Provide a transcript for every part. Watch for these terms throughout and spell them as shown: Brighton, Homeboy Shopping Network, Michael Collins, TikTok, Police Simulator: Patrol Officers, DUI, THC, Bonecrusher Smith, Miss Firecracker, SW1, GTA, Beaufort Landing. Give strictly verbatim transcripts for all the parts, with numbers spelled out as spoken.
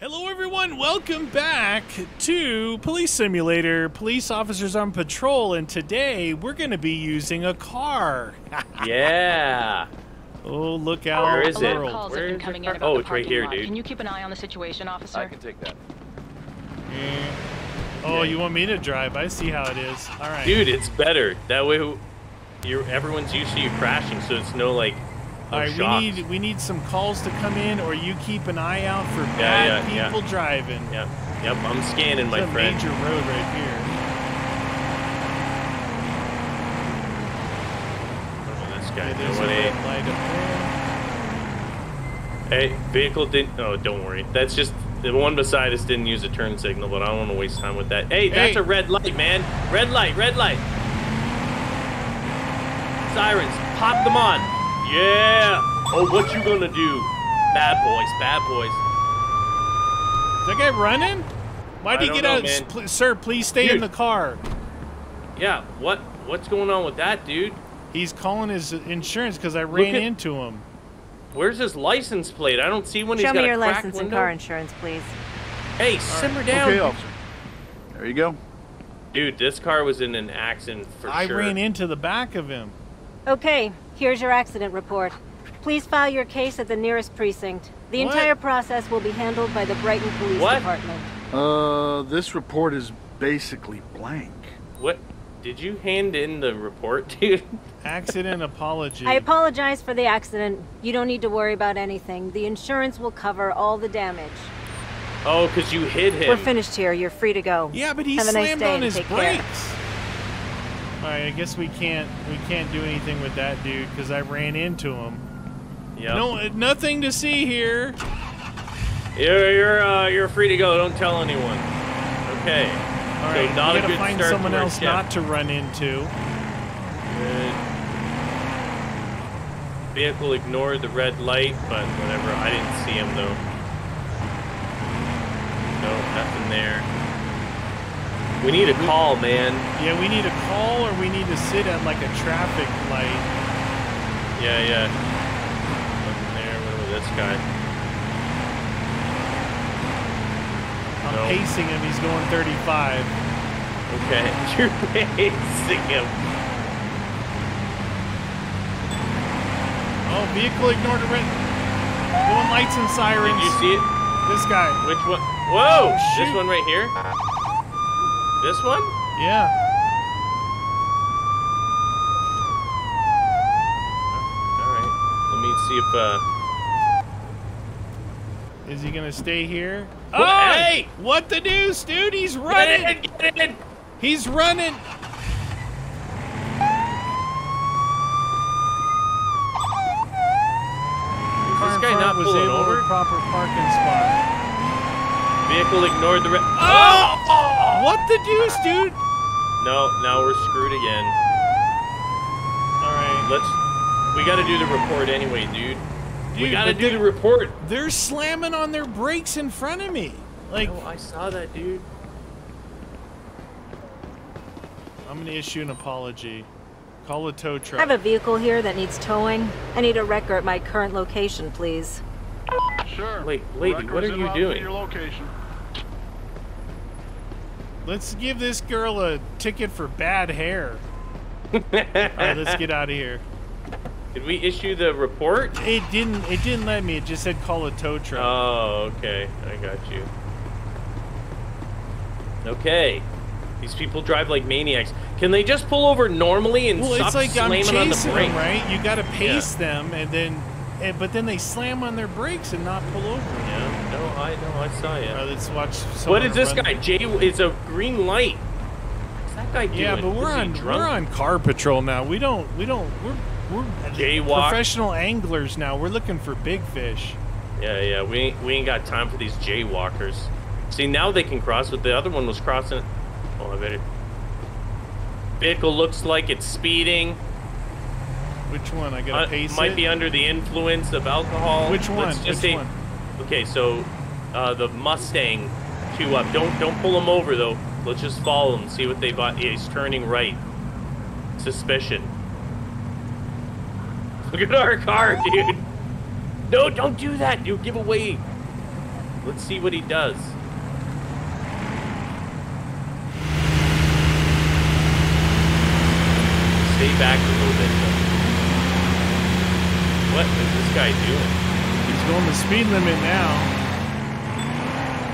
Hello everyone, welcome back to Police Simulator. Police officers on patrol, and today we're gonna be using a car. Yeah. Oh, look out. Where is it? Where is coming in? Oh, it's right here, dude. Can you keep an eye on the situation, officer? I can take that. Mm. Oh, you want me to drive? I see how it is. All right. Dude, it's better. That way you're, everyone's used to you crashing, so it's no like... All right, we need we need some calls to come in, or you keep an eye out for yeah, bad yeah, people yeah. driving. Yeah, yep, I'm scanning, it's my a friend. Major road right here. Oh, this guy did what? A hey, vehicle didn't. Oh, don't worry. That's just the one beside us didn't use a turn signal, but I don't want to waste time with that. Hey, that's hey. a red light, man. Red light, red light. Sirens, pop them on. Yeah! Oh, what you gonna do? Bad boys, bad boys. Is that guy running? Why'd he get out? Pl sir, please stay dude. in the car. Yeah, what? What's going on with that, dude? He's calling his insurance because I ran at, into him. Where's his license plate? I don't see one. Show he's got me your a license window. and car insurance, please. Hey, All simmer right. down. Okay, officer. There you go. Dude, this car was in an accident for I sure. I ran into the back of him. Okay. Here's your accident report. Please file your case at the nearest precinct. The what? entire process will be handled by the Brighton Police what? Department. Uh, this report is basically blank. What? Did you hand in the report, dude? Accident apology. I apologize for the accident. You don't need to worry about anything. The insurance will cover all the damage. Oh, because you hit him. We're finished here. You're free to go. Yeah, but he Have slammed a nice day on his brakes. Care. All right, I guess we can't we can't do anything with that dude because I ran into him. Yeah. No, nothing to see here. You're you're uh, you're free to go. Don't tell anyone. Okay. All right. So not we gotta a good find start someone else step. not to run into. Good. Vehicle ignored the red light, but whatever. I didn't see him though. No, nothing there. We need a call, man. Yeah, we need a call, or we need to sit at like a traffic light. Yeah, yeah. Looking there, what about this guy? I'm nope. pacing him. He's going thirty-five. Okay, you're pacing him. Oh, vehicle ignored a red. Going lights and sirens. Did you see it? This guy. Which one? Whoa! Oh, this one right here. This one? Yeah. All right. Let me see if. Uh... Is he gonna stay here? What? Oh! Hey! What the deuce, dude? He's running! Get in, get in. He's running! This guy not was in over proper parking spot. Vehicle ignored the. Re oh! oh! What the deuce, dude? No, now we're screwed again. All right, let's. We got to do the report anyway, dude. dude we got to do the report. They're slamming on their brakes in front of me. Like. Oh, I saw that, dude. I'm gonna issue an apology. Call a tow truck. I have a vehicle here that needs towing. I need a wrecker at my current location, please. Sure. Wait, lady, Records what are you doing? Your location. Let's give this girl a ticket for bad hair. All right, let's get out of here. Did we issue the report? It didn't. It didn't let me. It just said call a tow truck. Oh, okay. I got you. Okay. These people drive like maniacs. Can they just pull over normally and well, stop it's like slamming I'm on the brake? Them, right? You got to pace yeah. them and then. Hey, but then they slam on their brakes and not pull over. Yeah, no, I know, I saw you. Right, let's watch. What is this guy? Jay, it's a green light. What's that guy doing? Yeah, but we're on we're on car patrol now. We don't we don't we're we're Jaywalk. professional anglers now. We're looking for big fish. Yeah, yeah, we ain't, we ain't got time for these jaywalkers. See, now they can cross, but the other one was crossing. Oh, I better. Vehicle looks like it's speeding. Which one? I gotta pace it? Might be under the influence of alcohol. Which one? Which one? Okay, so uh, the Mustang two up. Don't don't pull him over though. Let's just follow him. See what they bought. Yeah, he's turning right. Suspicion. Look at our car, dude. No, don't do that, dude. Give away. Let's see what he does. Stay back a little bit. What is this guy doing? He's going the speed limit now.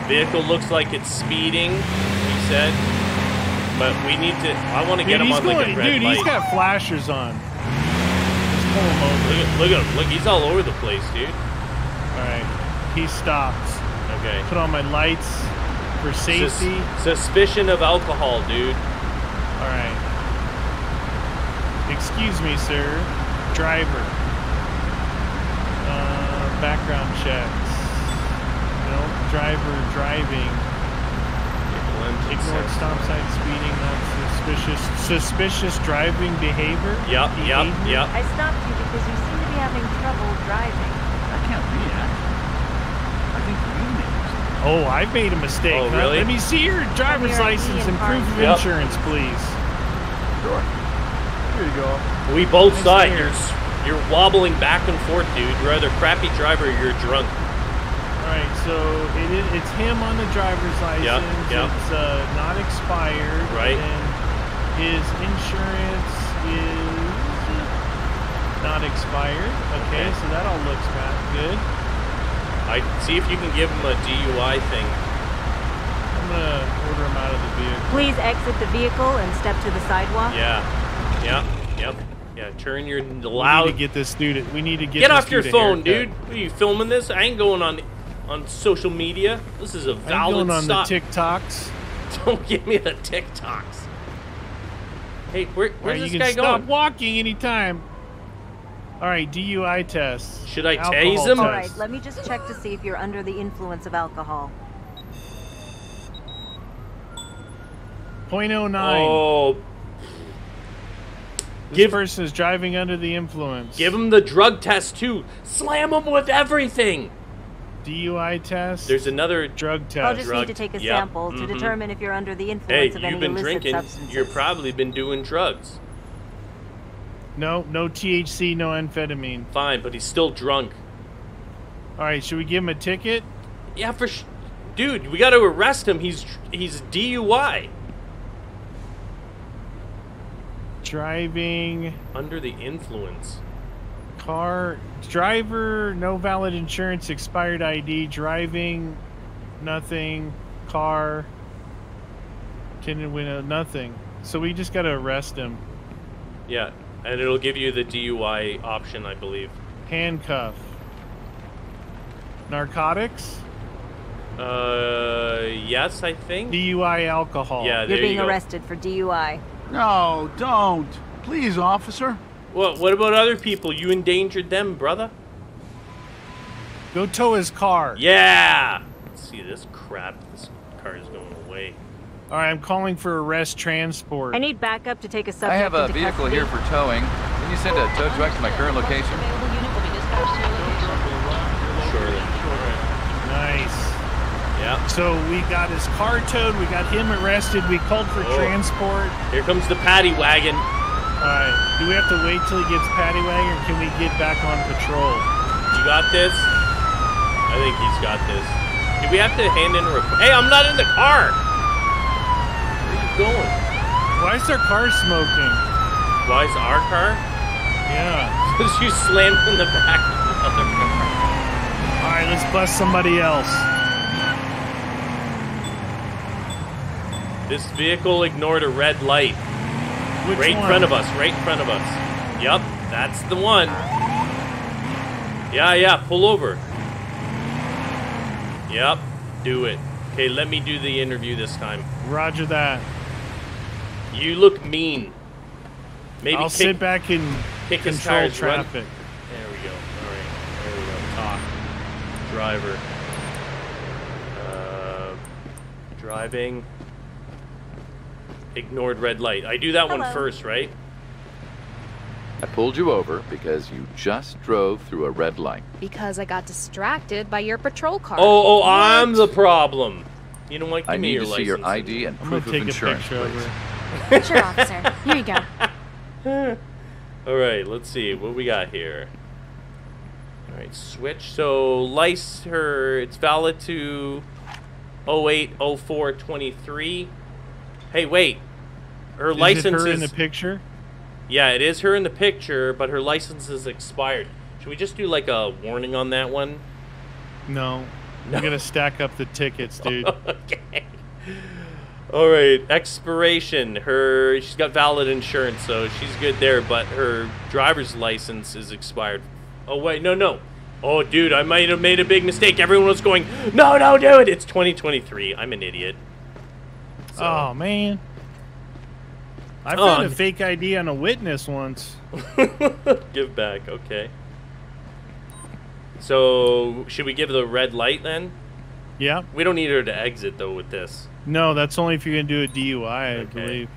Vehicle looks like it's speeding, he said. But we need to... I want to get dude, him on going, like a red dude, light. Dude, he's got flashers on. Just pull him over. Look at, look at him. Look, he's all over the place, dude. All right. He stops. Okay. Put on my lights for safety. Sus suspicion of alcohol, dude. All right. Excuse me, sir. Driver. Uh, background checks. No, driver driving. Ignored stop sign, speeding, non-suspicious, suspicious driving behavior. Yep, behavior? yep, yep. I stopped you because you seem to be having trouble driving. I can't read that. I think you made a mistake. Oh, I made a mistake. Oh, really? Let me see your driver's license and proof of yep. insurance, please. Sure. Here you go. We both saw it. You're, you're wobbling back and forth, dude. You're either a crappy driver or you're drunk. Alright, so it is, it's him on the driver's license, yep, yep. it's uh, not expired, right. and his insurance is not expired. Okay, okay, so that all looks kind of good. I see if you can give him a D U I thing. I'm going to order him out of the vehicle. Please exit the vehicle and step to the sidewalk. Yeah, yep, yep. Yeah, turn your loud... We need to get this dude... We need to get Get this off your phone, dude. What are you filming this? I ain't going on... on social media. This is a valid on stop. The TikToks. Don't give me the TikToks. Hey, where, where's right, this guy going? You can stop walking anytime. All right, D U I test. Should I alcohol tase him? All right, let me just check to see if you're under the influence of alcohol. point oh nine. Oh. This give, person is driving under the influence. Give him the drug test, too. Slam him with everything. D U I test. There's another drug test. I'll just drug. need to take a yep. sample mm-hmm. to determine if you're under the influence hey, of any illicit substances. Hey, you've been drinking. You've probably been doing drugs. No, no T H C, no amphetamine. Fine, but he's still drunk. All right, should we give him a ticket? Yeah, for sh dude, we got to arrest him. He's he's D U I. Driving under the influence. Car, driver, no valid insurance, expired I D, driving, nothing, car, tinted window, nothing. So we just gotta arrest him. Yeah, and it'll give you the D U I option, I believe. Handcuff. Narcotics? Uh, yes, I think. D U I alcohol. Yeah, there you go. You're being arrested for D U I. No, don't. Please, officer. What, what about other people? You endangered them, brother. Go tow his car. Yeah. Let's see this crap. This car is going away. All right, I'm calling for arrest transport. I need backup to take a subject. I have a vehicle custody. here for towing. Can you send a tow truck to my current location? Sure. Nice. Yeah. So we got his car towed. We got him arrested. We called for oh. transport. Here comes the paddy wagon. Alright, do we have to wait till he gets paddy wagon, or can we get back on patrol? You got this? I think he's got this. Do we have to hand in a report? Hey, I'm not in the car! Where are you going? Why is their car smoking? Why is our car? Yeah. Because you slammed in the back of another car. Alright, let's bust somebody else. This vehicle ignored a red light. Which right in front of us, right in front of us. Yep, that's the one. Yeah, yeah, pull over. Yep, do it. Okay, let me do the interview this time. Roger that. You look mean. Maybe I'll kick, sit back and kick control his tires, traffic. Run. There we go. All right, there we go. Talk. Driver. Uh, driving. Ignored red light. I do that Hello. one first, right? I pulled you over because you just drove through a red light. Because I got distracted by your patrol car. Oh, oh I'm the problem. You know what? Give I me need your to license see your I D and proof of insurance, please. Picture, officer. Here you go. All right, let's see what we got here. Uh, Alright, switch. So, lice her, it's valid to oh eight oh four twenty-three. Hey, wait. Her is license it her is... in the picture? Yeah, it is her in the picture, but her license is expired. Should we just do, like, a warning on that one? No. No. I'm going to stack up the tickets, dude. Okay. All right, expiration. Her, she's got valid insurance, so she's good there, but her driver's license is expired. Oh, wait, no, no. Oh, dude, I might have made a big mistake. Everyone was going, no, no, do it. It's twenty twenty-three. I'm an idiot. So. Oh, man. I found oh. a fake I D on a witness once. Give back, okay. So, should we give the red light then? Yeah. We don't need her to exit, though, with this. No, that's only if you're going to do a D U I, okay. I believe.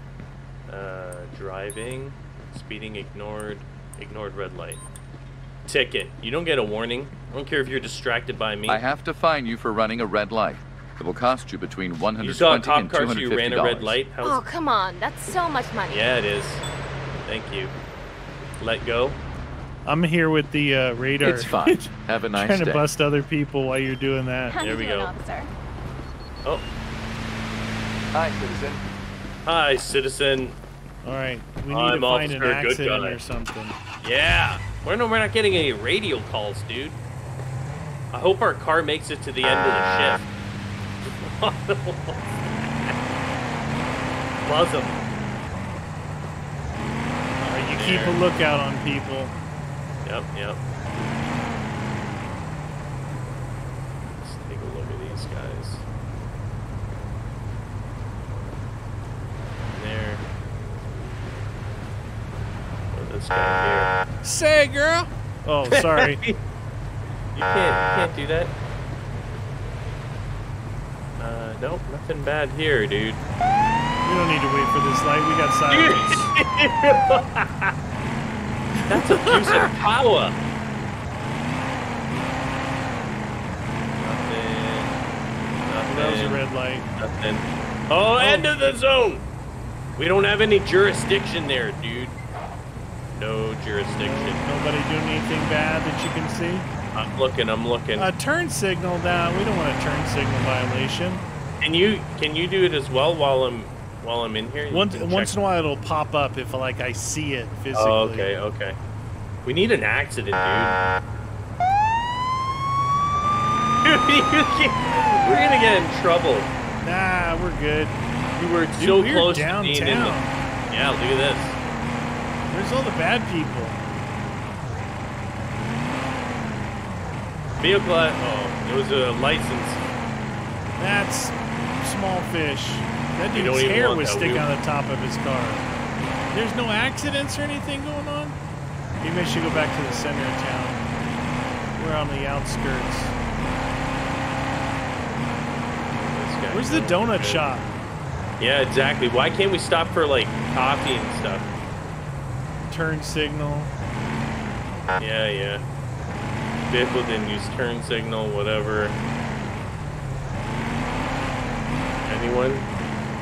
Uh, driving, speeding, ignored, ignored red light. Ticket. You don't get a warning. I don't care if you're distracted by me. I have to fine you for running a red light. It will cost you between one hundred twenty dollars and two hundred fifty dollars. You saw a cop car, so you ran a red light? How's... Oh, come on. That's so much money. Yeah, it is. Thank you. Let go. I'm here with the uh, radar. It's fine. Have a nice day. Trying to bust other people while you're doing that. How there we go. Officer? Oh. Hi, citizen. Hi, citizen. All right, we need I'm to find an accident or something. Yeah. We're no, we're not getting any radio calls, dude. I hope our car makes it to the end uh. of the shift. Buzz them. All right, you there. Keep a lookout on people. Yep, yep. Let's take a look at these guys. There. Or this guy here. Say, girl! Oh, sorry. you can't, you can't do that. Uh, nope, nothing bad here, dude. We don't need to wait for this light, we got sirens. That's abusing power. Nothing. Nothing. That was a red light. Nothing. Oh, oh, end of the zone. We don't have any jurisdiction there, dude. No jurisdiction. Nobody doing anything bad that you can see? I'm looking. I'm looking. A turn signal. Now we don't want a turn signal violation. Can you can you do it as well while I'm? While I'm in here, once once in a while it'll pop up if like I see it physically. Oh, okay, okay. We need an accident, dude. We're gonna get in trouble. Nah, we're good. We were dude, so we're close downtown. To being in the... Yeah, look at this. Where's all the bad people? Vehicle. Oh, it was a license. That's small fish. That dude's hair was sticking on the top of his car. There's no accidents or anything going on? Maybe I should go back to the center of town. We're on the outskirts. Where's the donut shop? Yeah, exactly. Why can't we stop for, like, coffee and stuff? Turn signal. Yeah, yeah. Vehicle didn't use turn signal, whatever. Anyone?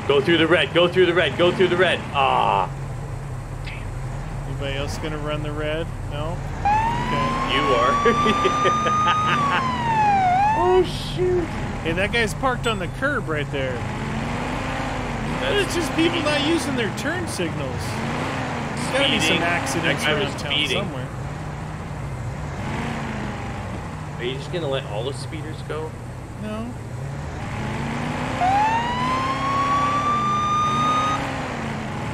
Go through the red, go through the red, go through the red. Ah. Damn. Anybody else gonna run the red? No? Okay. You are. Oh, shoot. Hey, that guy's parked on the curb right there. That's it's just people not using their turn signals. There's gotta be some accidents around town somewhere. Are you just gonna let all the speeders go? No.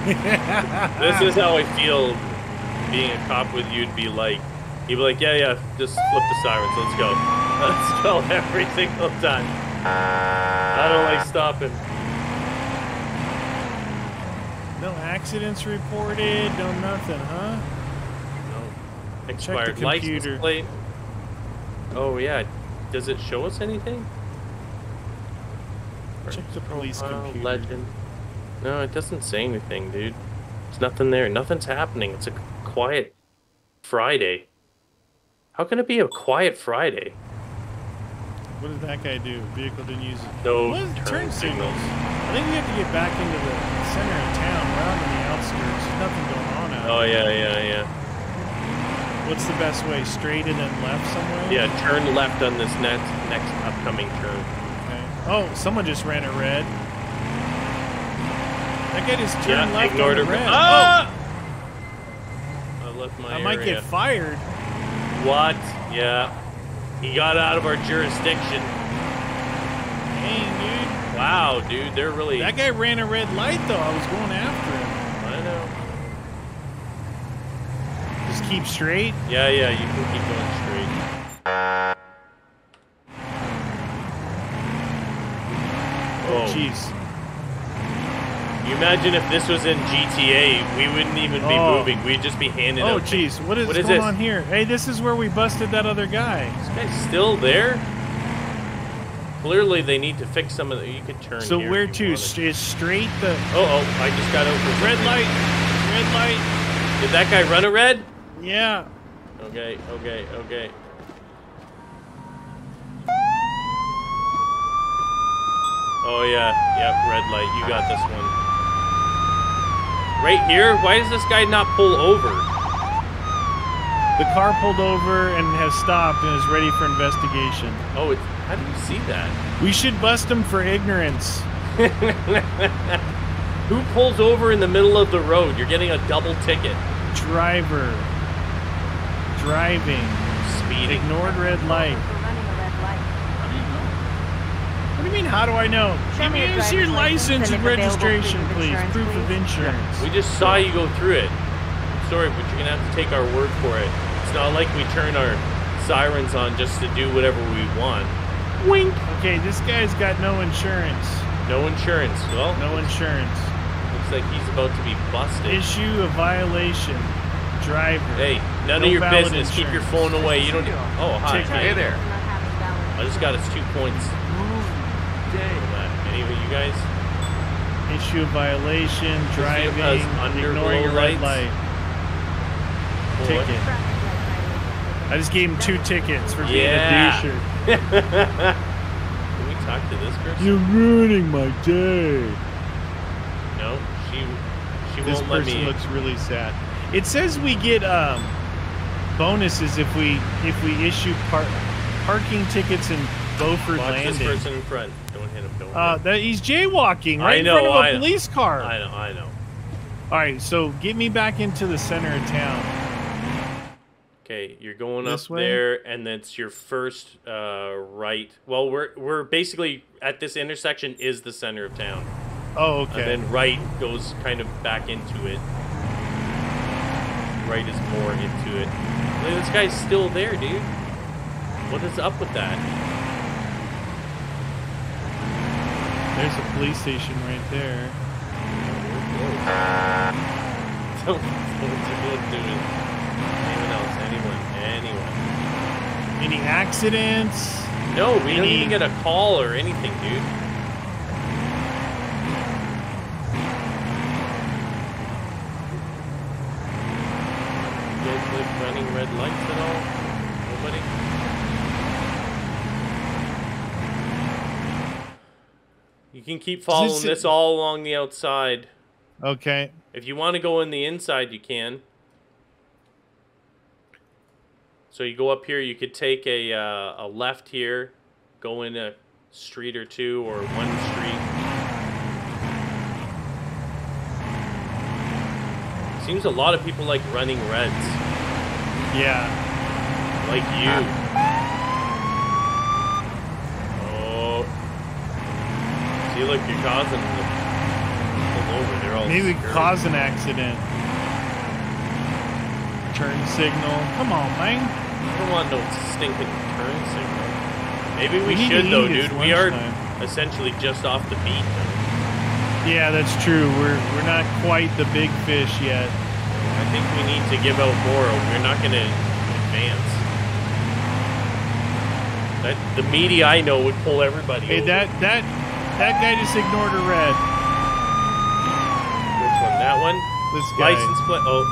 This is how I feel being a cop with you. Would be like, you'd be like, yeah, yeah, just flip the sirens, let's go. Let's go every single time. I don't like stopping. No accidents reported, no nothing, huh? No. Expired license plate. Oh, yeah. Does it show us anything? Check the police computer. Legend. No, it doesn't say anything, dude. There's nothing there. Nothing's happening. It's a quiet Friday. How can it be a quiet Friday? What did that guy do? Vehicle didn't use it. No turn, turn signals. signals. I think we have to get back into the center of town. We're out on the outskirts. There's nothing going on out there. Oh, yeah, yeah, yeah. What's the best way? Straight and then left somewhere? Yeah, turn left on this next next upcoming turn. Okay. Oh, someone just ran a red. That guy just turned yeah, left on the red. Ah! Oh! I left my I area. Might get fired. What? Yeah. He got out of our jurisdiction. Dang, dude. Wow, dude, they're really... That guy ran a red light, though. I was going after him. I know. Just keep straight? Yeah, yeah, you can keep going straight. Oh, jeez. You imagine if this was in G T A, we wouldn't even be oh. moving. We'd just be handing oh, out Oh, jeez. What is what going is on here? Hey, this is where we busted that other guy. This guy's still there? Clearly, they need to fix some of the... You could turn So here where to? Is straight the... Uh-oh, I just got over... Red light! Red light! Did that guy run a red? Yeah. Okay, okay, okay. Oh, yeah. Yep, red light. You got this one. Right here? Why does this guy not pull over? The car pulled over and has stopped and is ready for investigation. Oh, it's, how do you see that? We should bust him for ignorance. Who pulls over in the middle of the road? You're getting a double ticket. Driver. Driving. Speeding. Ignored red light. What do you mean, how do I know? Give me your license and registration, please. Proof of insurance. We just saw you go through it. I'm sorry, but you're going to have to take our word for it. It's not like we turn our sirens on just to do whatever we want. Wink! Okay, this guy's got no insurance. No insurance? Well, no insurance. Looks like he's about to be busted. Issue a violation. Driver. Hey, none of your business. Keep your phone away. You don't. Oh, hi. Hey there. I just got us two points. Anyway, you guys issue a violation, driving, ignoring a red light. Ticket. I just gave him two tickets for being yeah. a doucher. Can we talk to this person? You're ruining my day. No, she she this won't let me. This person looks really sad. It says we get um, bonuses if we if we issue par parking tickets and. Beaufort Watch Landing. This person in front. Don't hit him. Don't hit uh, him. That, he's jaywalking right I know, in front of I a know. police car. I know, I know. All right, so get me back into the center of town. Okay, you're going this up way? there, and that's your first uh, right. Well, we're we're basically at this intersection is the center of town. Oh, okay. And then right goes kind of back into it. Right is more into it. Look, this guy's still there, dude. What is up with that? There's a police station right there. Don't do it. Anyone else? Anyone? Anyone? Any accidents? No, we Any... didn't even get a call or anything, dude. You guys live running red lights at all? Nobody? You can keep following this all along the outside. Okay. If you want to go in the inside, you can. So you go up here. You could take a uh, a left here, go in a street or two or one street. Seems a lot of people like running reds. Yeah. Like you. See, look, you're causing them over. They're all Maybe scared. cause an accident. Turn signal. Come on, man. I don't want no stinking turn signal. Maybe we, we should, though, dude. We are time. essentially just off the beat. Yeah, that's true. We're we're not quite the big fish yet. I think we need to give out more. We're not going to advance. That the media I know would pull everybody. Hey, over. that that. That guy just ignored a red. Which one? That one? This guy. License plate. Oh.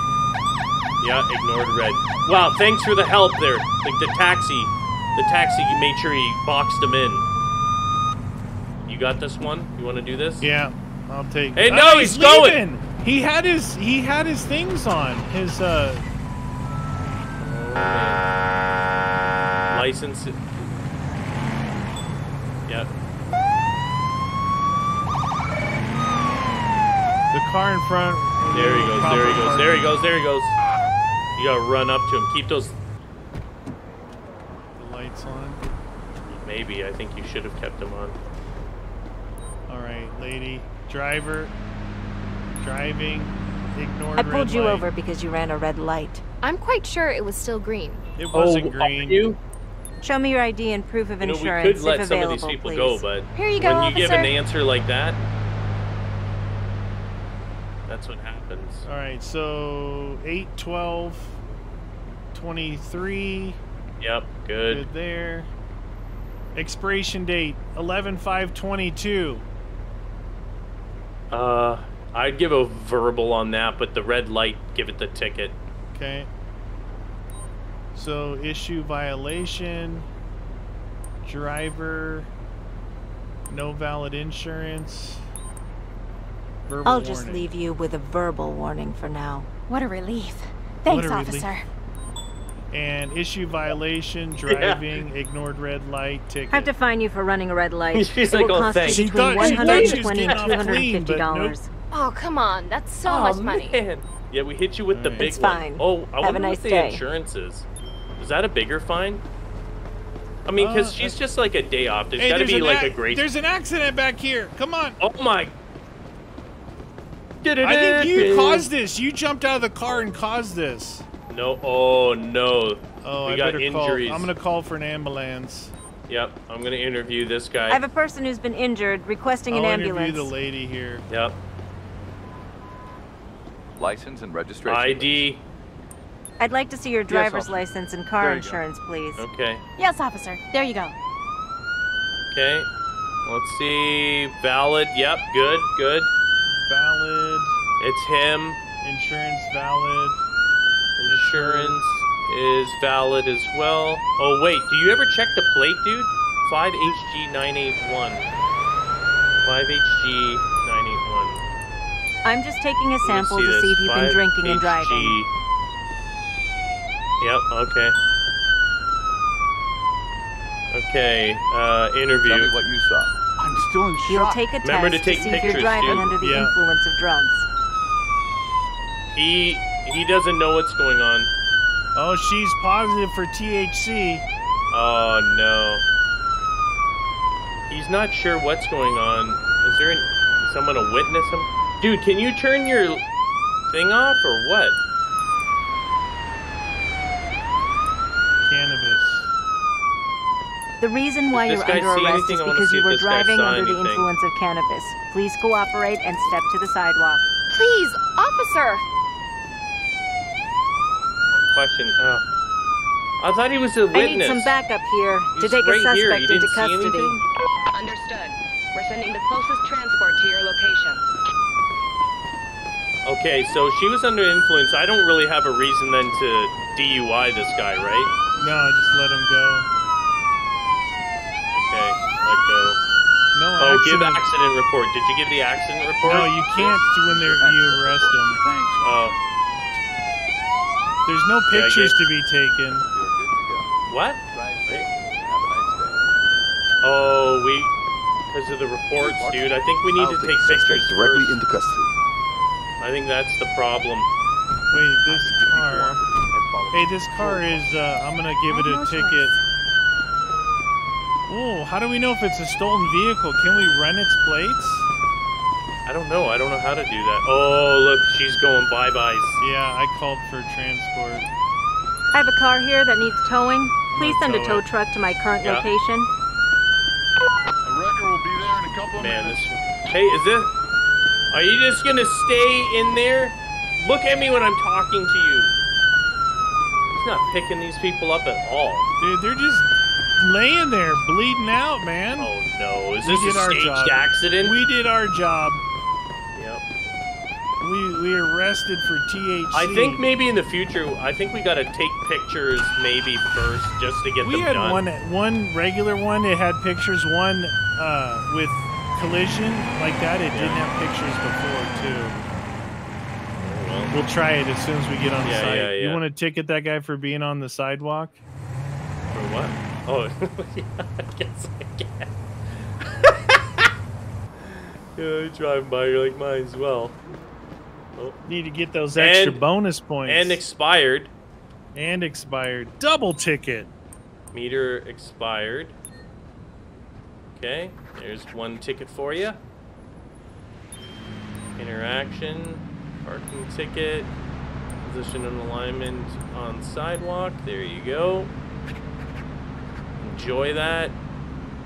Yeah, ignored red. Wow, thanks for the help there. Like the taxi. The taxi made sure he boxed him in. You got this one? You want to do this? Yeah, I'll take it. Hey, no, oh, he's, he's going! He had his he had his things on. His, uh... and license it. Yep. The car in front. There he goes, there he goes, there he goes, there he goes. You gotta run up to him. Keep those the lights on. Maybe, I think you should have kept them on. Alright, lady. Driver. Driving. Ignored I pulled you light. over because you ran a red light. I'm quite sure it was still green. It wasn't oh, green. You? Show me your I D and proof of you know, insurance. We could let some of these people please. go, but Here you go, when officer. you give an answer like that, that's what happens. All right, so eight twelve twenty-three. Yep, good. Good there. Expiration date eleven five twenty-two. Uh, I'd give a verbal on that, but the red light, give it the ticket. Okay. So issue violation, driver, no valid insurance, verbal I'll warning. just leave you with a verbal warning for now. What a relief. Thanks, a officer. Relief. And issue violation, driving, yeah. ignored red light, ticket. I have to fine you for running a red light. She's it like, oh, thanks. She thought she was getting off clean, but nope. Oh, come on. That's so oh, much money. Man. Yeah, we hit you with All the right. big it's fine. one. Oh, I have a nice what the day. insurance is. Is that a bigger fine? I mean, because uh, she's just like a day off. There's hey, got to be like a great... There's an accident back here. Come on. Oh, my... I think you caused this. You jumped out of the car and caused this. No. Oh, no. Oh, we I got injuries. Call. I'm going to call for an ambulance. Yep. I'm going to interview this guy. I have a person who's been injured requesting I'll an ambulance. interview the lady here. Yep. License and registration. I D. Please. I'd like to see your driver's yes, license and car insurance, go. please. Okay. Yes, officer. There you go. Okay. Let's see. Valid. Yep. Good. Good. Valid. It's him. Insurance valid. Insurance is valid as well. Oh, wait. Do you ever check the plate, dude? five H G nine eight one. five H G nine eight one. I'm just taking a sample see to this. see if you've been drinking and driving. Yep, okay. Okay, uh, interview. Tell me what you saw. I'm still in shock. You'll take a test Remember to, take to see pictures, if you're driving dude. under the yeah. influence of drugs. He, he doesn't know what's going on. Oh, she's positive for T H C. Oh, no. He's not sure what's going on. Is there an, is someone to witness him? Dude, can you turn your thing off or what? Cannabis. The reason why you're under arrest is because you were driving under the influence of cannabis. Please cooperate and step to the sidewalk. Please, officer. One question. Oh. I thought he was a witness. I need some backup here to take a suspect into custody. Understood. We're sending the closest transport to your location. Okay, so she was under influence. I don't really have a reason then to D U I this guy, right? No, just let him go. Okay, let go. No, oh, accident. give accident report. Did you give the accident report? No, you can't yes. when they're, you arrest them. Thanks. Oh. There's no pictures yeah, to be taken. You're good to go. What? Drive safe. Have a nice day. Oh, we... Because of the reports, dude, I think we need I'll to take, take pictures directly first. into custody. I think that's the problem. Wait, this car... Hey, this car is, uh, I'm gonna give it a ticket. Oh, how do we know if it's a stolen vehicle? Can we run its plates? I don't know. I don't know how to do that. Oh, look, she's going bye-byes. Yeah, I called for transport. I have a car here that needs towing. Please send a tow truck to my current yeah. location. A wrecker will be there in a couple of Man, minutes. This... Hey, is this... Are you just gonna stay in there? Look at me when I'm talking to you. He's not picking these people up at all. Dude, they're just laying there, bleeding out, man. Oh no, is this a staged accident? We did our job. Yep. We, we arrested for T H C. I think maybe in the future, I think we gotta take pictures maybe first just to get them done. We had one, one regular one, it had pictures, one uh, with... collision like that, it yeah. didn't have pictures before, too. Well, we'll try it as soon as we get on the yeah, site. Yeah, yeah. You want to ticket that guy for being on the sidewalk? For what? Oh, yeah, I guess I can. Yeah, driving by, you're like, might as well. Oh. Need to get those extra and, bonus points. And expired. And expired. Double ticket. Meter expired. Okay, there's one ticket for you. Interaction, parking ticket, position and alignment on sidewalk. There you go. Enjoy that.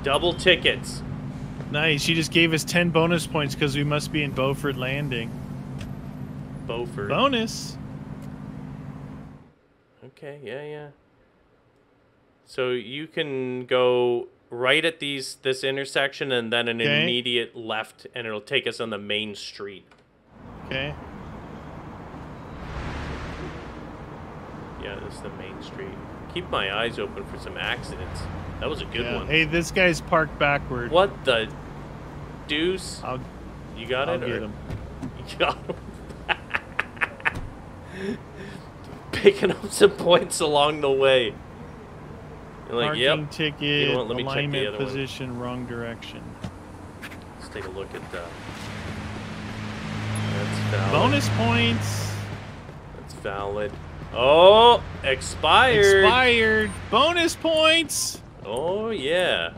Double tickets. Nice. She just gave us ten bonus points because we must be in Beaufort Landing. Beaufort. Bonus. Okay, yeah, yeah. So you can go right at these this intersection and then an okay. immediate left, and it'll take us on the main street. Okay. Yeah, this is the main street. Keep my eyes open for some accidents. That was a good yeah. one. Hey, this guy's parked backward. What the deuce? I'll, you got I'll it? Get or? Him. You got him. Picking up some points along the way. You're like, parking yep. ticket, you know what? Let me check the other position, one. Wrong direction. Let's take a look at that. That's valid. Bonus points. That's valid. Oh, expired. Expired. Bonus points. Oh, yeah.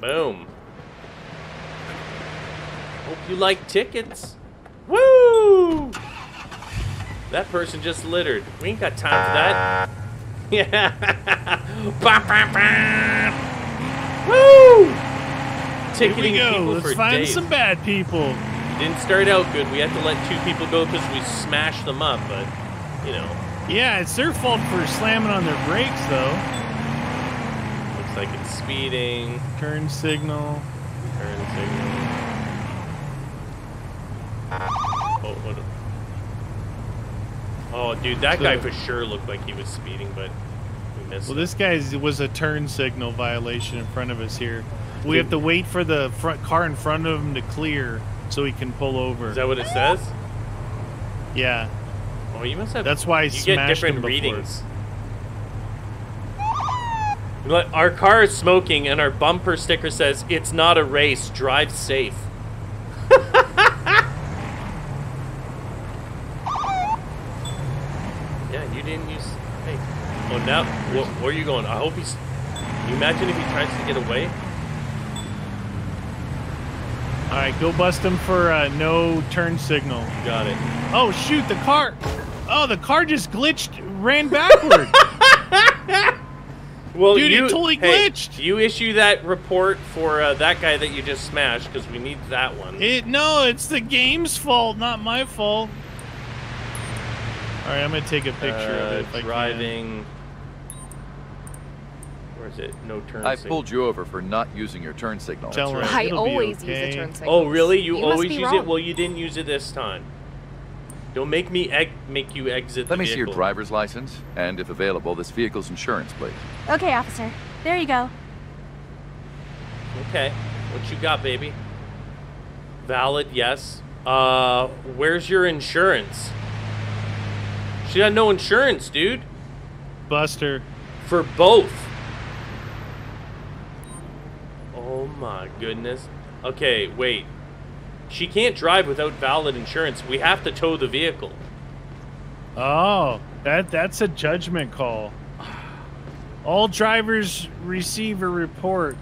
Boom. Hope you like tickets. Woo! That person just littered. We ain't got time for that. Yeah. Bah, bah, bah. Woo! Ticketing Here we go. people Let's for find days. some bad people. It didn't start out good. We had to let two people go because we smashed them up, but, you know. Yeah, it's their fault for slamming on their brakes, though. Looks like it's speeding. Turn signal. Turn signal. Oh, what a... Oh, dude, that so, guy for sure looked like he was speeding, but we missed Well, it. This guy was a turn signal violation in front of us here. We dude. have to wait for the front car in front of him to clear so he can pull over. Is that what it says? Yeah. Oh, you must have... That's why I smashed him before. You get different readings. Our car is smoking, and our bumper sticker says, "It's not a race. Drive safe." Now, where, where are you going? I hope he's... You imagine if he tries to get away? All right, go bust him for uh, no turn signal. Got it. Oh, shoot, the car... Oh, the car just glitched, ran backward. well, Dude, you, it totally glitched. Hey, you issue that report for uh, that guy that you just smashed, because we need that one. It No, it's the game's fault, not my fault. All right, I'm going to take a picture uh, of it. If driving... I can. Is it no turn I signal? pulled you over for not using your turn signal. That's right. I It'll always okay. use a turn signal. Oh, really? You, you always use wrong. it? Well, you didn't use it this time. Don't make me egg make you exit. Let the me vehicle. see your driver's license and, if available, this vehicle's insurance plate. Okay, officer. There you go. Okay. What you got, baby? Valid, yes. Uh, where's your insurance? She had no insurance, dude. Buster. For both. Oh my goodness. Okay, wait. She can't drive without valid insurance. We have to tow the vehicle. Oh, that that's a judgment call. All drivers receive a report.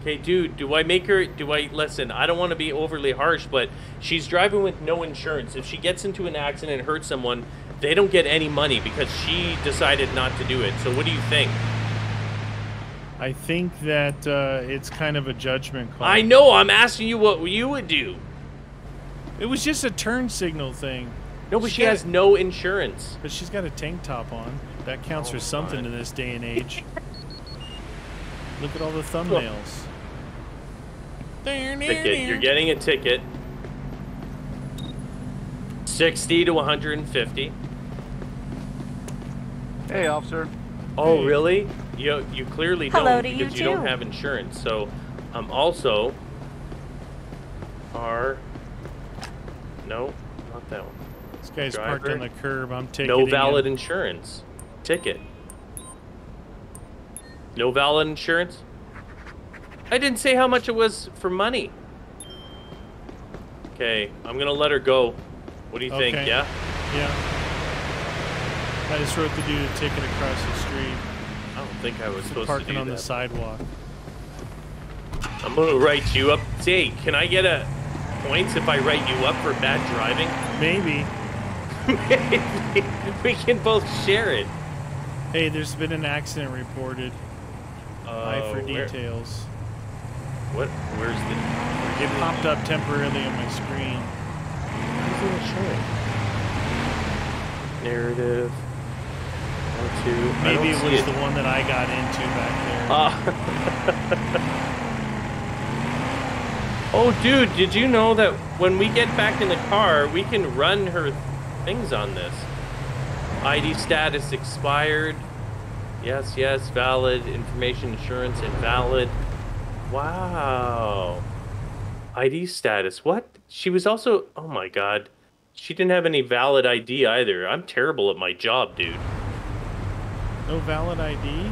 Okay, dude, do I make her, do I, listen, I don't want to be overly harsh, but she's driving with no insurance. If she gets into an accident and hurts someone, they don't get any money because she decided not to do it. So what do you think? I think that uh, it's kind of a judgment call. I know. I'm asking you what you would do. It was just a turn signal thing. No, but she, she has a, no insurance. But she's got a tank top on. That counts oh, for something in this day and age. Look at all the thumbnails. Ticket. You're getting a ticket. sixty to one hundred fifty. Hey, officer. Oh, hey. Really? You, you clearly Hello don't because you, you don't have insurance. So, um, also, are, no, Not that one. This guy's Driver. parked on the curb. I'm taking No valid in. insurance. Ticket. No valid insurance? I didn't say how much it was for money. Okay, I'm gonna let her go. What do you okay. think, yeah? Yeah. I just wrote the dude a ticket across the street. I don't think I was supposed to do that. Parking on the sidewalk. I'm gonna write you up. Hey, can I get a points if I write you up for bad driving? Maybe. Maybe. We can both share it. Hey, there's been an accident reported. Uh, Eye for details. Where? What? Where's the... It popped up temporarily on my screen. Where's the insurance? Narrative. One, two. Maybe it was it. the one that I got into back there. Uh. Oh, dude, did you know that when we get back in the car, we can run her things on this? I D status expired. Yes, yes, valid. Information insurance invalid. Wow. I D status. What? She was also... Oh, my God. She didn't have any valid I D either. I'm terrible at my job, dude. No valid I D?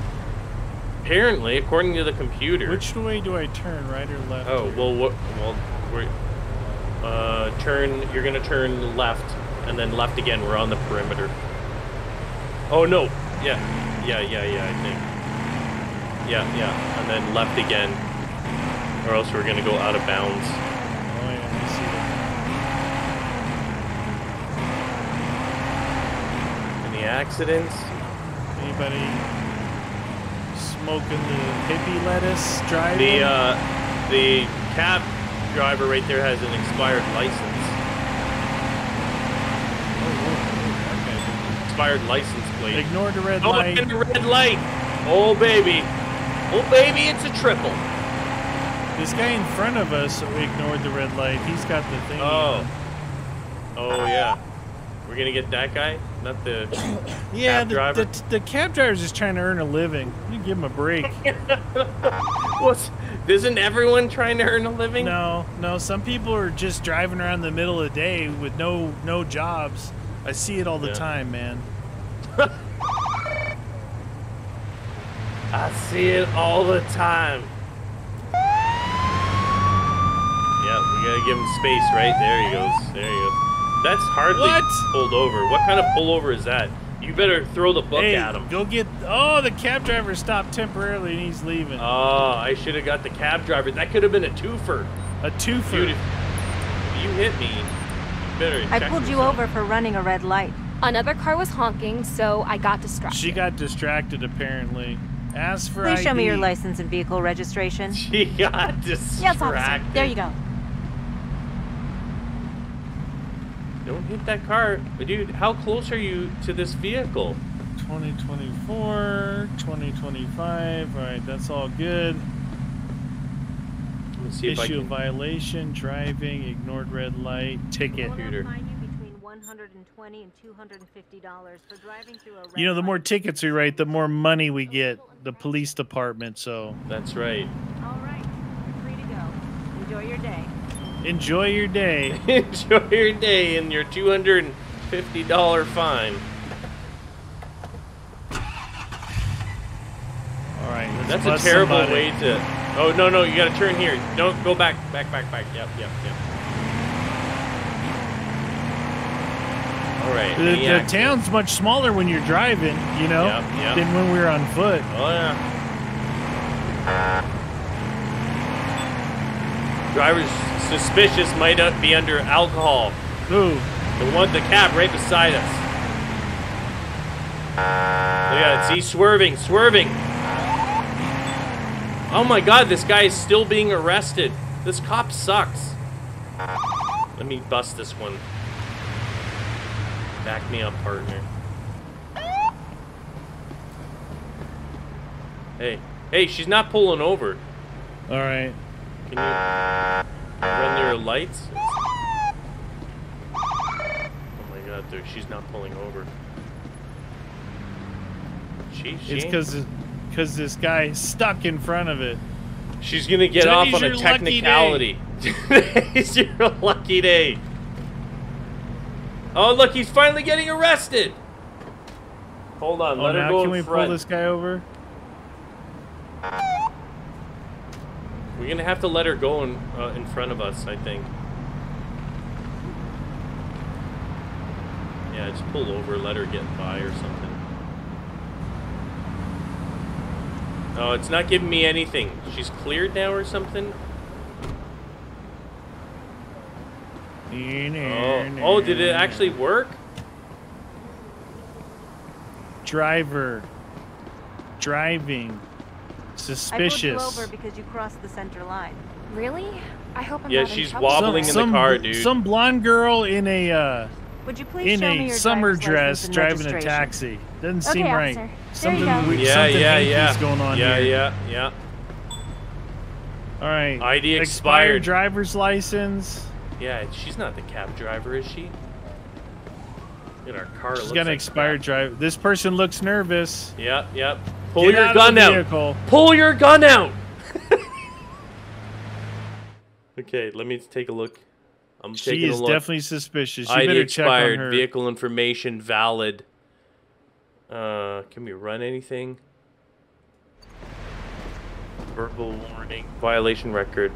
Apparently, according to the computer. Which way do I turn, right or left? Oh, well, what, well, we're, uh, turn. You're gonna turn left, and then left again. We're on the perimeter. Oh no! Yeah, yeah, yeah, yeah. I think. Yeah, yeah, and then left again, or else we're gonna go out of bounds. Oh yeah, I see that. Any accidents? Anybody? Smoking the hippie lettuce driving. The uh, the cab driver right there has an expired license. Oh, whoa, okay. Expired license plate. Ignore the red oh, light. Oh, the red light. Oh baby, oh baby, it's a triple. This guy in front of us ignored the red light. He's got the thing. Oh. Oh yeah. We're gonna get that guy, not the yeah, cab the, driver. The, the cab driver's just trying to earn a living. You give him a break. What's, isn't everyone trying to earn a living? No, no. Some people are just driving around the middle of the day with no no jobs. I see it all the yeah. time, man. I see it all the time. Yeah, we gotta give him space, right? There he goes. There he goes. That's hardly what? pulled over. What kind of pullover is that? You better throw the book hey, at him. Go get... Oh, the cab driver stopped temporarily and he's leaving. Oh, I should have got the cab driver. That could have been a twofer. A twofer. Dude, if you hit me, you better check I pulled yourself. you over for running a red light. Another car was honking, so I got distracted. She got distracted, apparently. As for Please I D. show me your license and vehicle registration. She got distracted. Yes, officer. There you go. Don't hit that car. But dude, how close are you to this vehicle? twenty twenty-four, twenty twenty-five. All right, that's all good. Let's see if I can... Issue violation, driving, ignored red light, ticket. You know, the more tickets we write, the more money we get, the police department, so. That's right. All right, you're free to go. Enjoy your day. Enjoy your day. Enjoy your day and your two hundred fifty dollar fine. All right, let's That's a terrible somebody. way to... Oh, no, no, you got to turn here. Don't go back, back, back, back. Yep, yep, yep. All right. The, the town's much smaller when you're driving, you know, yep, yep. than when we were on foot. Oh, yeah. Driver's suspicious might be under alcohol. Who? The one, the cab right beside us. Uh, yeah, he's swerving, swerving. Oh my God, this guy is still being arrested. This cop sucks. Let me bust this one. Back me up, partner. Hey, hey, she's not pulling over. All right. Can you run their lights? Oh my God, dude, she's not pulling over. She, she it's because because this guy stuck in front of it. She's gonna get Today's off on a technicality. It's your lucky day. Oh, look, he's finally getting arrested. Hold on, oh, let her go in front. Can we pull this guy over? We're going to have to let her go in, uh, in front of us, I think. Yeah, just pull over, let her get by or something. Oh, it's not giving me anything. She's cleared now or something? Oh, oh did it actually work? Driver. Driving. Suspicious. I pulled you over because you crossed the center line. Really? I hope I'm yeah, not she's in wobbling some, in the car, dude. Some blonde girl in a uh, Would you please in show a me your summer dress driving a taxi. Doesn't okay, seem right. There something you go. We, yeah, something yeah, yeah. going on yeah, here. Yeah, yeah, yeah. All right. I D expired. Expired driver's license. Yeah, she's not the cab driver, is she? In our car. She's got an like expired driver. This person looks nervous. Yep, yep. Pull Get your out gun out. Vehicle. Pull your gun out. Okay, let me take a look. I'm she taking a look. She is definitely suspicious. You I D better expired. Check on her. Vehicle information valid. Uh, can we run anything? Verbal warning. Violation record.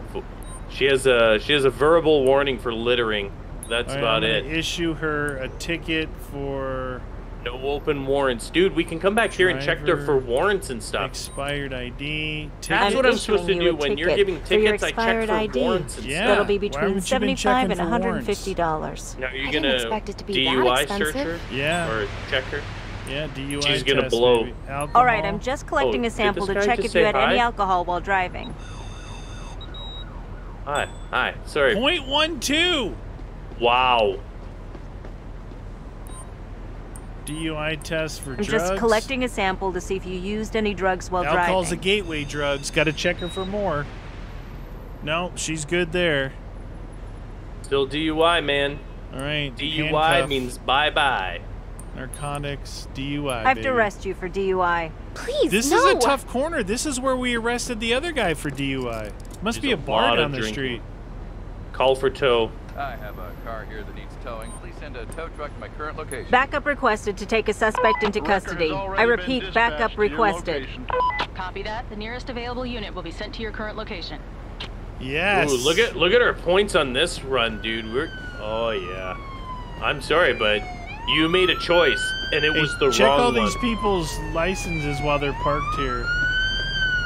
She has a she has a verbal warning for littering. That's right, about I'm it. Issue her a ticket for. No open warrants. Dude, we can come back here and check her for warrants and stuff. Expired I D. Tickets. That's what I'm supposed to do when you're giving tickets. I check for I D. warrants and yeah. stuff. That'll be between seventy-five and one hundred fifty dollars. Now, are you going to D U I search her? Yeah. Or check her? Yeah, D U I She's going to blow. All right, I'm just collecting oh, a sample to check if you had hi? any alcohol while driving. Hi. Hi. Sorry. point one two. Wow. D U I test for I'm drugs. I'm just collecting a sample to see if you used any drugs while Alcohol's driving. Alcohol's a gateway drugs. Got to check her for more. No, she's good there. Still D U I, man. All right. D U I handcuff. Means bye-bye. Narcotics, D U I, I have baby. to arrest you for D U I. Please, This no. is a tough corner. This is where we arrested the other guy for D U I. Must There's be a, a bar down the drinking. street. Call for tow. I have a car here that needs towing. Please send a tow truck to my current location. Backup requested to take a suspect into custody. I repeat, backup requested. Copy that. The nearest available unit will be sent to your current location. Yes. Ooh, look at look at our points on this run, dude. We're oh yeah. I'm sorry, but you made a choice, and it hey, was the check wrong one. Check all these people's licenses while they're parked here.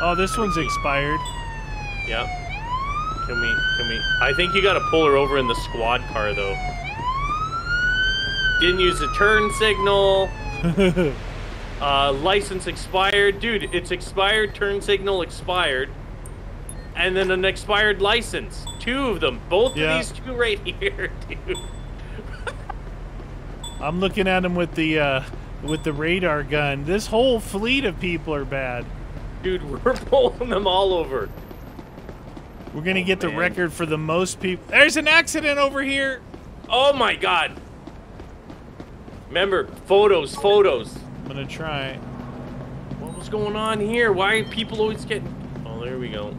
Oh, this one's expired. Yep. Can we, can we, I think you gotta pull her over in the squad car though. Didn't use the turn signal. uh, license expired. Dude, it's expired, turn signal expired. And then an expired license. Two of them. Both yeah. of these two right here, dude. I'm looking at them with the, uh, with the radar gun. This whole fleet of people are bad. Dude, we're pulling them all over. We're gonna oh, get the man. record for the most people. There's an accident over here. Oh my God. Remember, photos, photos. I'm gonna try. What was going on here? Why are people always getting? Oh, there we go.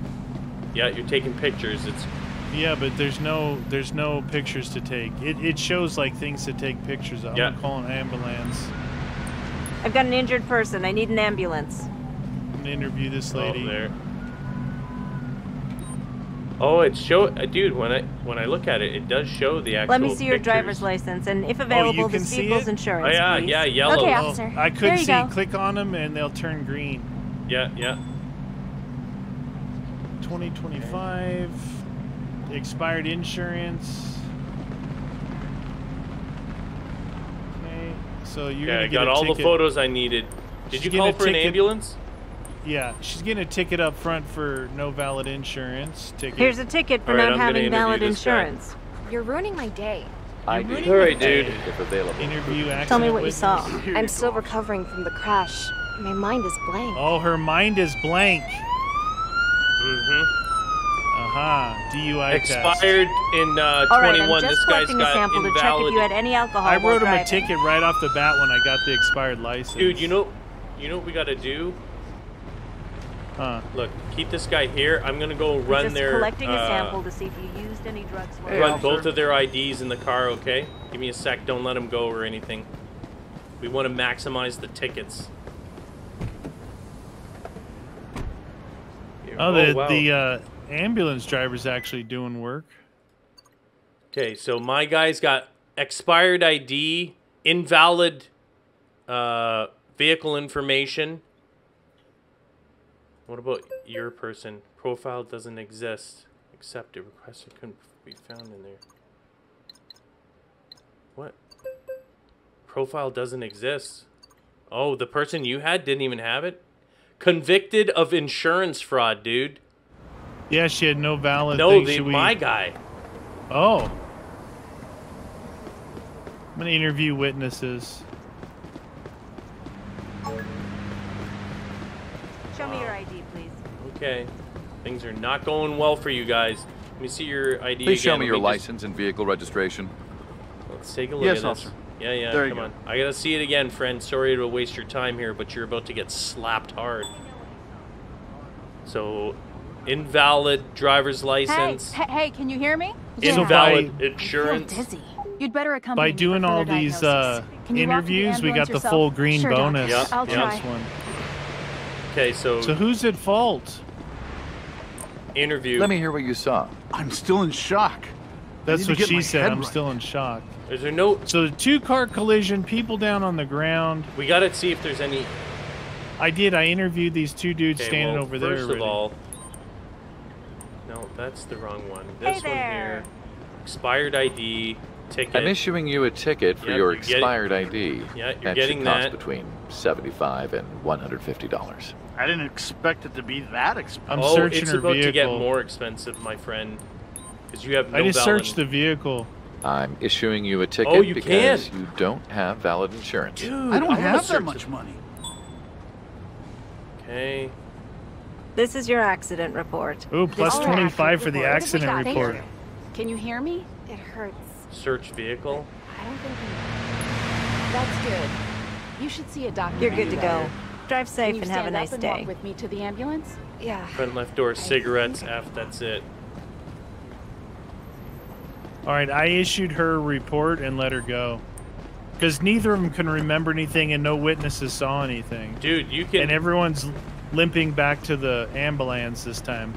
Yeah, you're taking pictures. It's. Yeah, but there's no there's no pictures to take. It it shows like things to take pictures of. Yeah. I'm gonna call an ambulance. I've got an injured person. I need an ambulance. I'm gonna interview this lady. Oh, there. Oh, it show, uh, dude. When I when I look at it, it does show the actual. Let me see your pictures. driver's license, and if available, oh, the vehicle's insurance. Oh yeah, please. yeah, yellow. Okay, officer. Oh, I couldn't see. Go. Click on them, and they'll turn green. Yeah, yeah. twenty twenty-five, expired insurance. Okay, so you're. Yeah, gonna I get got a all ticket. the photos I needed. Did She's you call for an ambulance? Yeah, she's getting a ticket up front for no valid insurance. Ticket. Here's a ticket for right, not having valid insurance. You're ruining my day. I'm sorry, dude. If available. Interview Tell me what witness. you saw. I'm still recovering from the crash. My mind is blank. Oh, her mind is blank. Mm-hmm. Aha. Uh-huh. D U I expired test. in uh, twenty-one. Right, I'm just this guy's got a sample invalid. To check if you had any alcohol. I wrote him driving. a ticket right off the bat when I got the expired license. Dude, you know, you know what we gotta do. Huh. Look, keep this guy here. I'm gonna go run just their. Collecting uh, a sample to see if you used any drugs. Hey, run officer. Both of their I Ds in the car, okay? Give me a sec. Don't let them go or anything. We want to maximize the tickets. Here. Oh, the oh, wow. the uh, ambulance driver's actually doing work. Okay, so my guy's got expired I D, invalid uh, vehicle information. What about your person? Profile doesn't exist. Except a request that couldn't be found in there. What? Profile doesn't exist. Oh, the person you had didn't even have it? Convicted of insurance fraud, dude. Yeah, she had no valid no, thing. No, we... my guy. Oh. I'm gonna interview witnesses. Show me your I D, please. Okay. Things are not going well for you guys. Let me see your I D. Please again. show me your license just... and vehicle registration. Let's take a look yes, at officer. this. Yeah, yeah, there come you go. on. I gotta see it again, friend. Sorry to waste your time here, but you're about to get slapped hard. So, invalid driver's license. Hey, hey, can you hear me? Yeah. Invalid yeah. insurance. I feel dizzy. You'd better accompany By doing all these uh, interviews, we got yourself? the full green sure, bonus. Yep. I'll yep. try. This one. Okay, so... So who's at fault? Interview. Let me hear what you saw. I'm still in shock. That's what she said. I'm right. still in shock. Is there no... So the two-car collision, people down on the ground. We got to see if there's any... I did. I interviewed these two dudes okay, standing well, over there. First of all... No, that's the wrong one. This hey one here. Expired I D, ticket. I'm issuing you a ticket for yep, your expired getting, I D. Yeah, you're that getting that. That should cost between seventy-five dollars and one hundred fifty dollars. I didn't expect it to be that expensive. I'm oh, searching it's her about vehicle. to get more expensive, my friend. Because you have no I just valid... searched the vehicle. I'm issuing you a ticket oh, you because can. you don't have valid insurance. Dude, I don't I have that much it. money. Okay. This is your accident report. Ooh, plus twenty-five for the accident report. Can you hear me? It hurts. Search vehicle. I don't think you... That's good. You should see a doctor. You're good to go. Drive safe and have a nice day. Walk with me to the ambulance? Yeah. Front left door, cigarettes, F, that's it. All right, I issued her a report and let her go. Because neither of them can remember anything and no witnesses saw anything. Dude, you can... And everyone's limping back to the ambulance this time.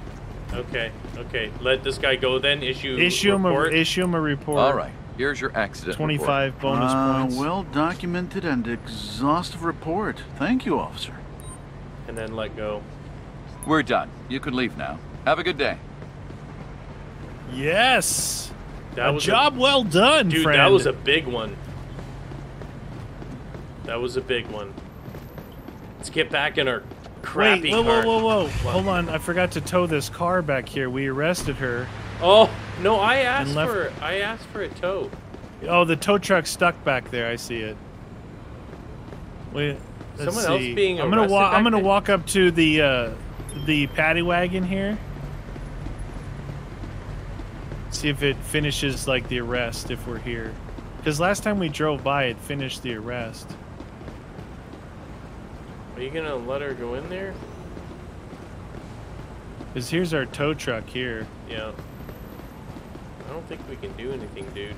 Okay, okay. Let this guy go then. Issue issue him a issue him a report. All right. Here's your accident. Twenty-five report. bonus uh, points. Well documented and exhaustive report. Thank you, officer. And then let go. We're done. You can leave now. Have a good day. Yes. That a was job a, well done, dude. Friend. That was a big one. That was a big one. Let's get back in our. Crappy Wait, whoa, car. whoa, whoa, whoa. What? Hold on, I forgot to tow this car back here. We arrested her. Oh, no, I asked for I asked for a tow. Oh, the tow truck's stuck back there. I see it. Wait, let's Someone see. else being I'm gonna walk I'm gonna there? walk up to the uh the paddy wagon here. See if it finishes like the arrest if we're here. Because last time we drove by it finished the arrest. Are you gonna let her go in there? Cause here's our tow truck here. Yeah. I don't think we can do anything, dude.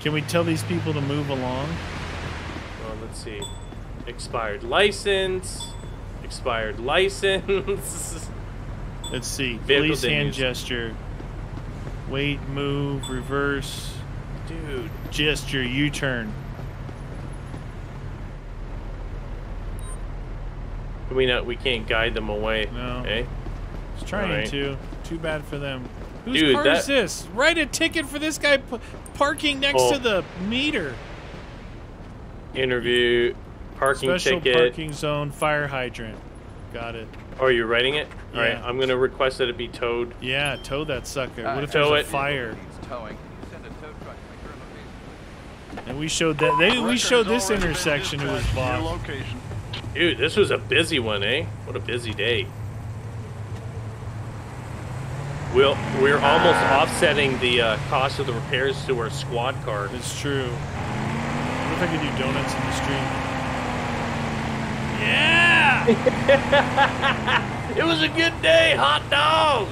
Can we tell these people to move along? Well, let's see. Expired license. Expired license. Let's see. Police hand gesture. Wait, move, reverse. Dude. Gesture, U-turn. We not we can't guide them away. No. Eh? Just trying right. to. Too bad for them. Whose Dude, car that... is this? Write a ticket for this guy p parking next oh. to the meter. Interview. Parking Special ticket. Parking zone. Fire hydrant. Got it. Oh, are you writing it? All yeah. right. I'm gonna request that it be towed. Yeah, tow that sucker. Uh, what if there's a it. fire? Towing. Send a tow truck to make and we showed that. They we showed this intersection. It was blocked. Dude, this was a busy one, eh? What a busy day. We'll, we're almost offsetting the uh, cost of the repairs to our squad car. It's true. What if I could do donuts in the street? Yeah! It was a good day, hot dog.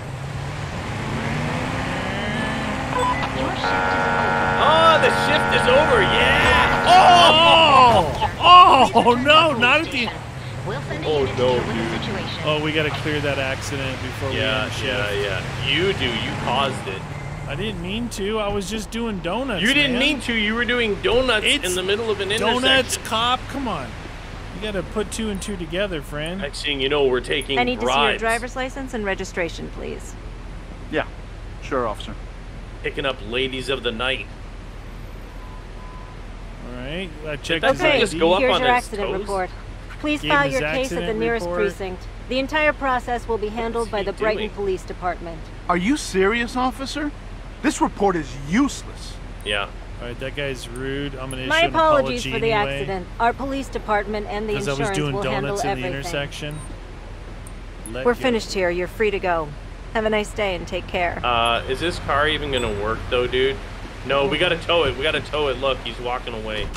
Oh, the shift is over, yeah. Oh, oh, no, not at the... Oh, no, dude. Oh, we got to clear that accident before yeah, we... Yeah, yeah, yeah. You do. You caused it. I didn't mean to. I was just doing donuts, You didn't man. mean to. You were doing donuts it's in the middle of an intersection. Donuts, cop. Come on. You got to put two and two together, friend. Next thing you know, we're taking bribes. I need bribes. to see your driver's license and registration, please. Yeah. Sure, officer. Picking up ladies of the night. All right. I checked his I D. Just go up Here's on your accident toes? report. Please Gave file your case at the nearest report. precinct. The entire process will be handled by the doing? Brighton Police Department. Are you serious, officer? This report is useless. Yeah. All right, that guy's rude. I'm going to issue an apology. My apologies for the anyway. accident. Our police department and the insurance will handle everything. Because I was doing donuts in everything. the intersection. Let We're go. finished here. You're free to go. Have a nice day and take care. Uh, is this car even going to work, though, dude? No, we got to tow it. We got to tow it. Look, he's walking away.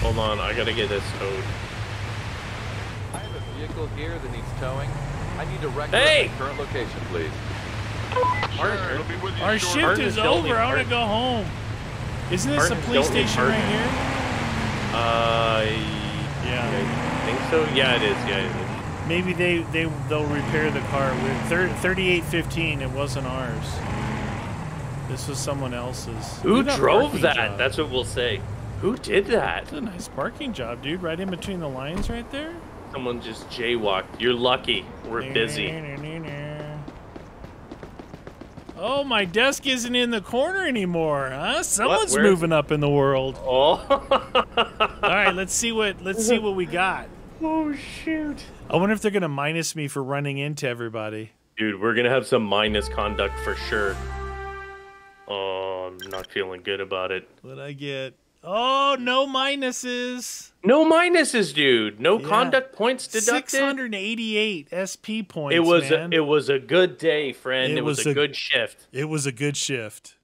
Hold on. I got to get this towed. Vehicle here that needs towing. I need to recognize hey. the current location, please. Sure, it'll be with you Our shift Martin is over. I want to go home. Isn't this Martin a police station Martin. right here? Uh, yeah. I think so. Yeah, it is. Yeah, it is. Maybe they they they'll repair the car. We're thirty-eight fifteen. It wasn't ours. This was someone else's. Who drove that? Job. That's what we'll say. Who did that? That's a nice parking job, dude. Right in between the lines, right there. Someone just jaywalked. You're lucky. We're busy. Oh, my desk isn't in the corner anymore, huh? Someone's moving up in the world. Oh. All right, let's see what let's see what we got. Oh shoot! I wonder if they're gonna minus me for running into everybody. Dude, we're gonna have some minus conduct for sure. Oh, I'm not feeling good about it. What'd I get? Oh, no minuses. No minuses, dude. No yeah. conduct points deducted. six hundred eighty-eight S P points, It was man. A, it was a good day, friend. It, it was, was a, a good shift. It was a good shift.